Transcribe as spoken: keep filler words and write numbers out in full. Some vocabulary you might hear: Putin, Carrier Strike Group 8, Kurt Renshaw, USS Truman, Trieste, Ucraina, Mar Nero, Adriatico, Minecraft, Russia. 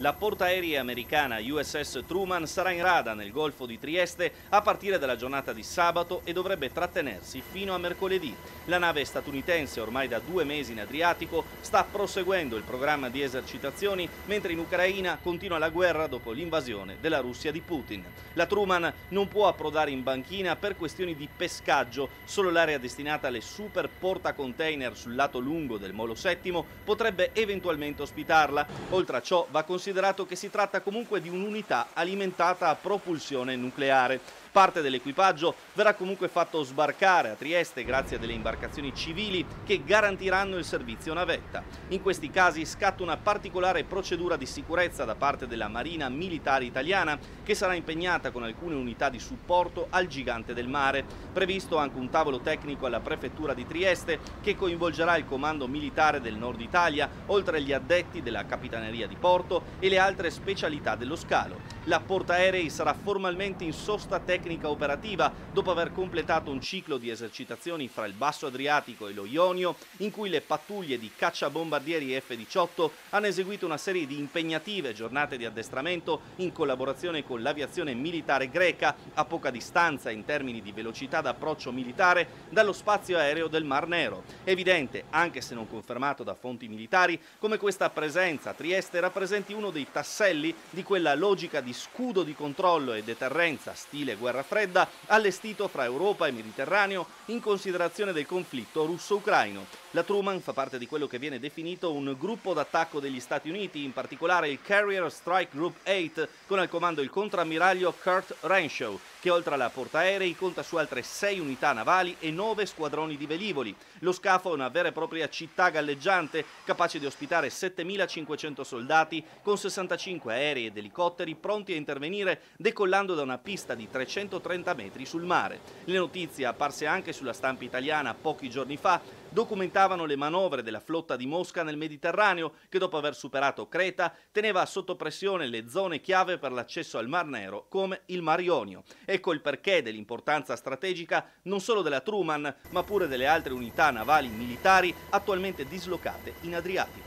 La portaerei americana U S S Truman sarà in rada nel Golfo di Trieste a partire dalla giornata di sabato e dovrebbe trattenersi fino a mercoledì. La nave statunitense, ormai da due mesi in Adriatico, sta proseguendo il programma di esercitazioni, mentre in Ucraina continua la guerra dopo l'invasione della Russia di Putin. La Truman non può approdare in banchina per questioni di pescaggio, solo l'area destinata alle super portacontainer sul lato lungo del molo settimo potrebbe eventualmente ospitarla. Oltre a ciò va considerato Considerato che si tratta comunque di un'unità alimentata a propulsione nucleare. Parte dell'equipaggio verrà comunque fatto sbarcare a Trieste grazie a delle imbarcazioni civili che garantiranno il servizio navetta. In questi casi scatta una particolare procedura di sicurezza da parte della Marina Militare Italiana, che sarà impegnata con alcune unità di supporto al gigante del mare. Previsto anche un tavolo tecnico alla prefettura di Trieste che coinvolgerà il comando militare del Nord Italia, oltre agli addetti della Capitaneria di Porto e le altre specialità dello scalo. La portaerei sarà formalmente in sosta tecnica operativa dopo aver completato un ciclo di esercitazioni fra il Basso Adriatico e lo Ionio, in cui le pattuglie di cacciabombardieri F diciotto hanno eseguito una serie di impegnative giornate di addestramento in collaborazione con l'aviazione militare greca, a poca distanza in termini di velocità d'approccio militare dallo spazio aereo del Mar Nero. Evidente, anche se non confermato da fonti militari, come questa presenza a Trieste rappresenti uno dei tasselli di quella logica di scudo di controllo e deterrenza stile guerra fredda allestito fra Europa e Mediterraneo in considerazione del conflitto russo-ucraino. La Truman fa parte di quello che viene definito un gruppo d'attacco degli Stati Uniti, in particolare il Carrier Strike Group otto, con al comando il contrammiraglio Kurt Renshaw, che oltre alla portaerei conta su altre sei unità navali e nove squadroni di velivoli. Lo scafo è una vera e propria città galleggiante, capace di ospitare settemilacinquecento soldati, con sessantacinque aerei ed elicotteri pronti a intervenire decollando da una pista di trecentotrenta metri sul mare. Le notizie apparse anche sulla stampa italiana pochi giorni fa documentavano le manovre della flotta di Mosca nel Mediterraneo, che dopo aver superato Creta teneva sotto pressione le zone chiave per l'accesso al Mar Nero come il Mar Ionio. Ecco il perché dell'importanza strategica non solo della Truman, ma pure delle altre unità navali militari attualmente dislocate in Adriatico.